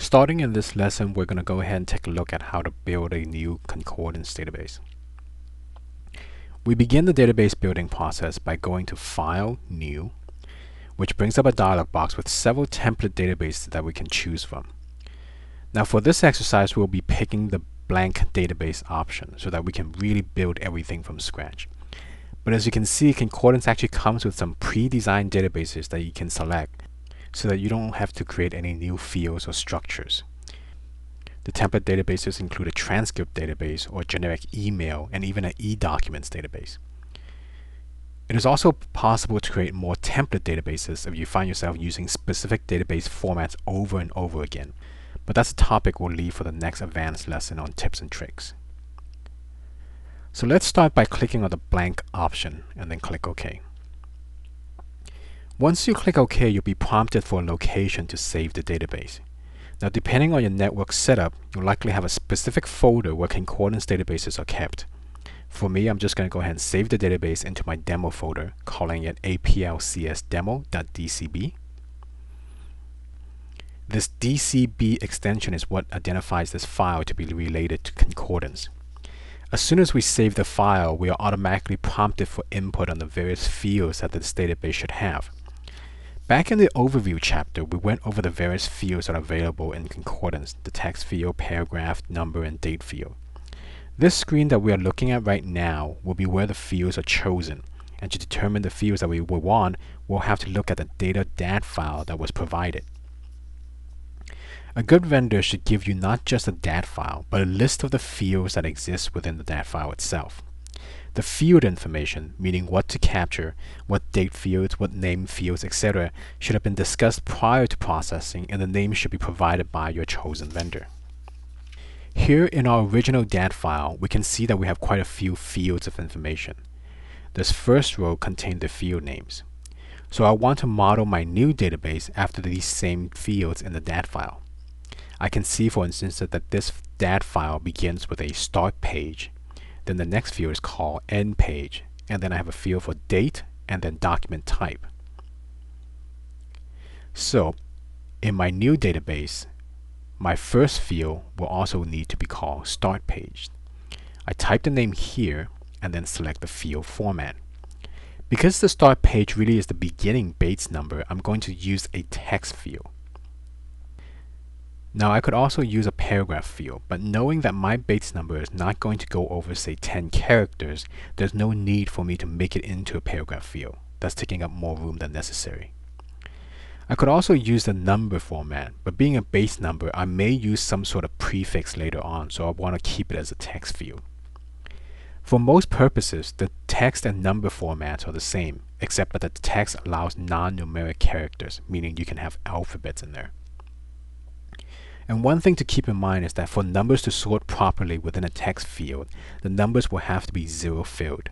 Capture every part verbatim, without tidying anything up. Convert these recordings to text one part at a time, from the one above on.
Starting in this lesson, we're going to go ahead and take a look at how to build a new Concordance database. We begin the database building process by going to File, New, which brings up a dialog box with several template databases that we can choose from. Now for this exercise, we'll be picking the blank database option so that we can really build everything from scratch. But as you can see, Concordance actually comes with some pre-designed databases that you can select so that you don't have to create any new fields or structures. The template databases include a transcript database or generic email and even an e-documents database. It is also possible to create more template databases if you find yourself using specific database formats over and over again. But that's a topic we'll leave for the next advanced lesson on tips and tricks. So let's start by clicking on the blank option and then click OK. Once you click OK, you'll be prompted for a location to save the database. Now, depending on your network setup, you'll likely have a specific folder where Concordance databases are kept. For me, I'm just going to go ahead and save the database into my demo folder, calling it A P L C S demo dot D C B. This D C B extension is what identifies this file to be related to Concordance. As soon as we save the file, we are automatically prompted for input on the various fields that this database should have. Back in the overview chapter, we went over the various fields that are available in Concordance, the text field, paragraph, number, and date field. This screen that we are looking at right now will be where the fields are chosen, and to determine the fields that we will want, we'll have to look at the data.dat file that was provided. A good vendor should give you not just a dat file, but a list of the fields that exist within the dat file itself. The field information, meaning what to capture, what date fields, what name fields, et cetera, should have been discussed prior to processing, and the name should be provided by your chosen vendor. Here in our original dat file, we can see that we have quite a few fields of information. This first row contains the field names. So I want to model my new database after these same fields in the dat file. I can see, for instance, that this dat file begins with a start page, then the next field is called end page, and then I have a field for date and then document type. So in my new database, my first field will also need to be called start page. I type the name here and then select the field format. Because the start page really is the beginning Bates number, I'm going to use a text field. Now I could also use a paragraph field, but knowing that my Bates number is not going to go over, say, ten characters, there's no need for me to make it into a paragraph field. That's taking up more room than necessary. I could also use the number format, but being a Bates number, I may use some sort of prefix later on, so I want to keep it as a text field. For most purposes, the text and number formats are the same, except that the text allows non-numeric characters, meaning you can have alphabets in there. And one thing to keep in mind is that for numbers to sort properly within a text field, the numbers will have to be zero-filled.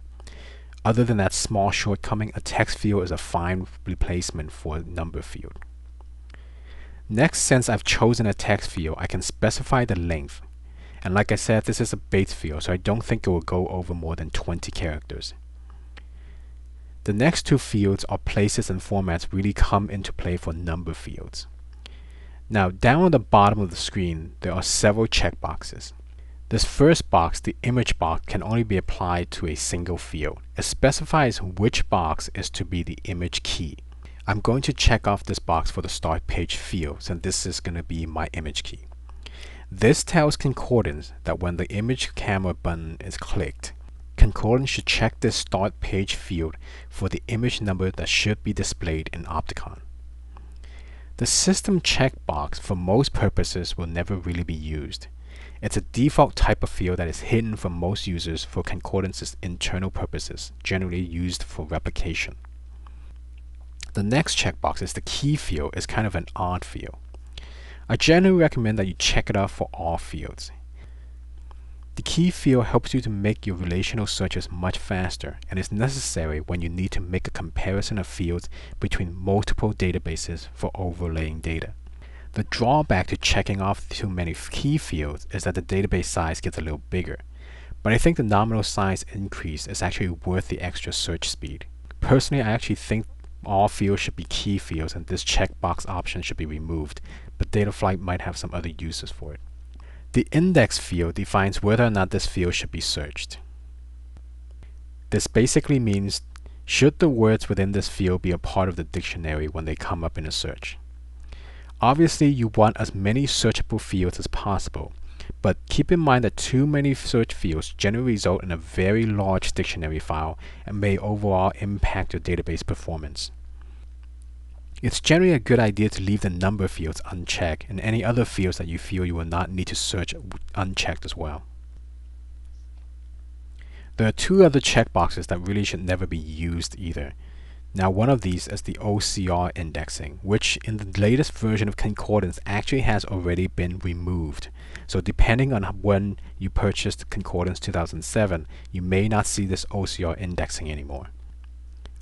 Other than that small shortcoming, a text field is a fine replacement for a number field. Next, since I've chosen a text field, I can specify the length. And like I said, this is a Bates field, so I don't think it will go over more than twenty characters. The next two fields are places and formats really come into play for number fields. Now, down at the bottom of the screen, there are several checkboxes. This first box, the image box, can only be applied to a single field. It specifies which box is to be the image key. I'm going to check off this box for the start page field, since this is going to be my image key. This tells Concordance that when the image camera button is clicked, Concordance should check this start page field for the image number that should be displayed in Opticon. The system checkbox, for most purposes, will never really be used. It's a default type of field that is hidden from most users for Concordance's internal purposes, generally used for replication. The next checkbox is the key field, is kind of an odd field. I generally recommend that you check it out for all fields. The key field helps you to make your relational searches much faster and is necessary when you need to make a comparison of fields between multiple databases for overlaying data. The drawback to checking off too many key fields is that the database size gets a little bigger, but I think the nominal size increase is actually worth the extra search speed. Personally, I actually think all fields should be key fields and this checkbox option should be removed, but Dataflight might have some other uses for it. The index field defines whether or not this field should be searched. This basically means, should the words within this field be a part of the dictionary when they come up in a search? Obviously, you want as many searchable fields as possible, but keep in mind that too many search fields generally result in a very large dictionary file and may overall impact your database performance. It's generally a good idea to leave the number of fields unchecked and any other fields that you feel you will not need to search unchecked as well. There are two other checkboxes that really should never be used either. Now, one of these is the O C R indexing, which in the latest version of Concordance actually has already been removed. So depending on when you purchased Concordance two thousand seven, you may not see this O C R indexing anymore.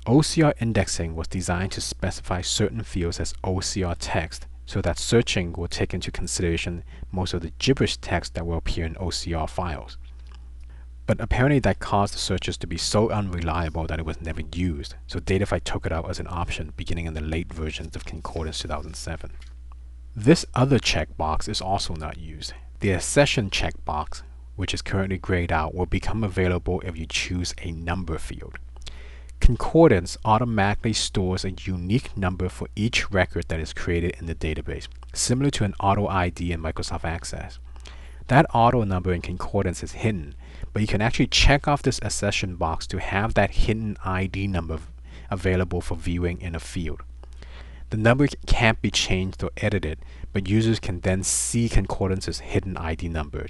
O C R indexing was designed to specify certain fields as O C R text so that searching will take into consideration most of the gibberish text that will appear in O C R files. But apparently that caused the searches to be so unreliable that it was never used, so DataFi took it out as an option beginning in the late versions of Concordance two thousand seven. This other checkbox is also not used. The accession checkbox, which is currently grayed out, will become available if you choose a number field. Concordance automatically stores a unique number for each record that is created in the database, similar to an auto I D in Microsoft Access. That auto number in Concordance is hidden, but you can actually check off this accession box to have that hidden I D number available for viewing in a field. The number can't be changed or edited, but users can then see Concordance's hidden I D number,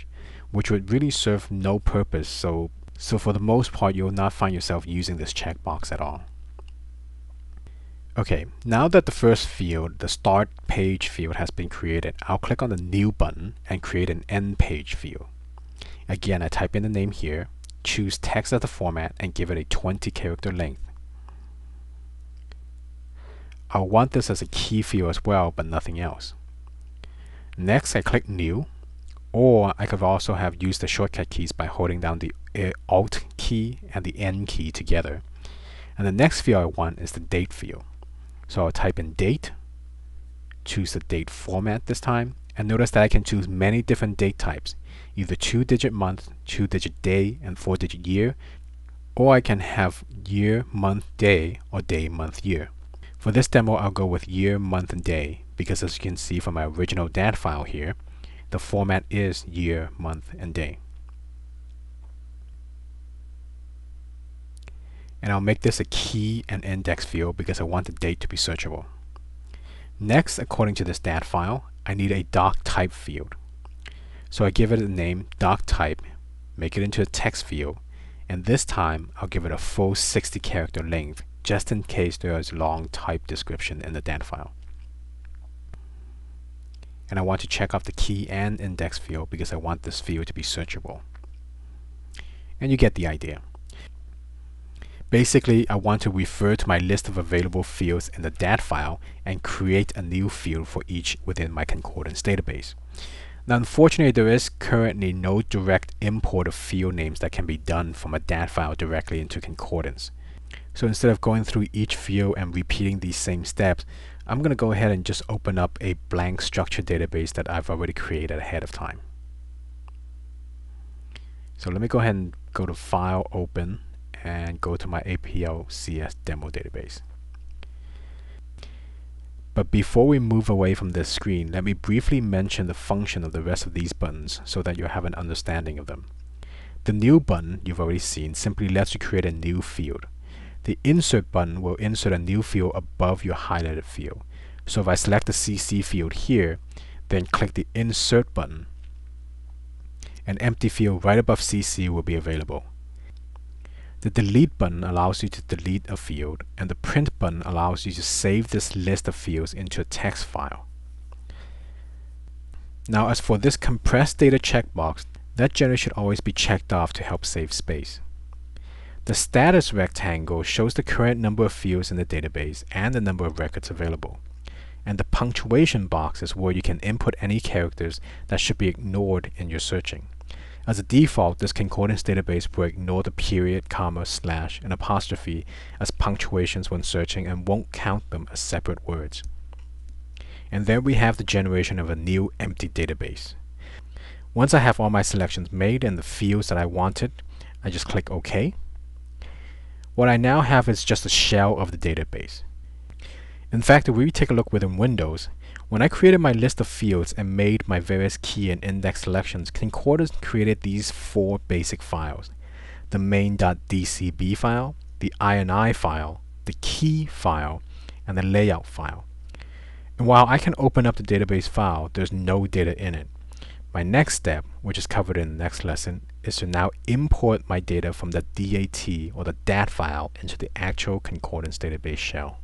which would really serve no purpose, so, so for the most part you will not find yourself using this checkbox at all. Okay, now that the first field, the Start Page field, has been created, I'll click on the New button and create an End Page field. Again, I type in the name here, choose text as the format, and give it a twenty character length. I'll want this as a key field as well, but nothing else. Next, I click New, or I could also have used the shortcut keys by holding down the Alt key and the N key together. And the next field I want is the Date field. So I'll type in date, choose the date format this time, and notice that I can choose many different date types, either two digit month, two digit day, and four digit year, or I can have year, month, day, or day, month, year. For this demo, I'll go with year, month, and day, because as you can see from my original D A T file here, the format is year, month, and day. And I'll make this a key and index field because I want the date to be searchable. Next, according to this D A T file, I need a doc type field. So I give it a name, doc type, make it into a text field, and this time I'll give it a full sixty character length just in case there is a long type description in the D A T file. And I want to check off the key and index field because I want this field to be searchable. And you get the idea. Basically, I want to refer to my list of available fields in the D A T file and create a new field for each within my Concordance database. Now, unfortunately, there is currently no direct import of field names that can be done from a D A T file directly into Concordance. So instead of going through each field and repeating these same steps, I'm going to go ahead and just open up a blank structured database that I've already created ahead of time. So let me go ahead and go to File, Open, and go to my A P L C S demo database. But before we move away from this screen, let me briefly mention the function of the rest of these buttons so that you have an understanding of them. The New button you've already seen simply lets you create a new field. The Insert button will insert a new field above your highlighted field. So if I select the C C field here, then click the Insert button, an empty field right above C C will be available. The Delete button allows you to delete a field, and the Print button allows you to save this list of fields into a text file. Now, as for this compressed data checkbox, that generally should always be checked off to help save space. The status rectangle shows the current number of fields in the database and the number of records available. And the punctuation box is where you can input any characters that should be ignored in your searching. As a default, this Concordance database will ignore the period, comma, slash, and apostrophe as punctuations when searching and won't count them as separate words. and there we have the generation of a new empty database. Once I have all my selections made and the fields that I wanted, I just click OK. What I now have is just a shell of the database. In fact, if we take a look within Windows, when I created my list of fields and made my various key and index selections, Concordance created these four basic files: the main.dcb file, the ini file, the key file, and the layout file. And while I can open up the database file, there's no data in it. My next step, which is covered in the next lesson, is to now import my data from the D A T or the D A T file into the actual Concordance database shell.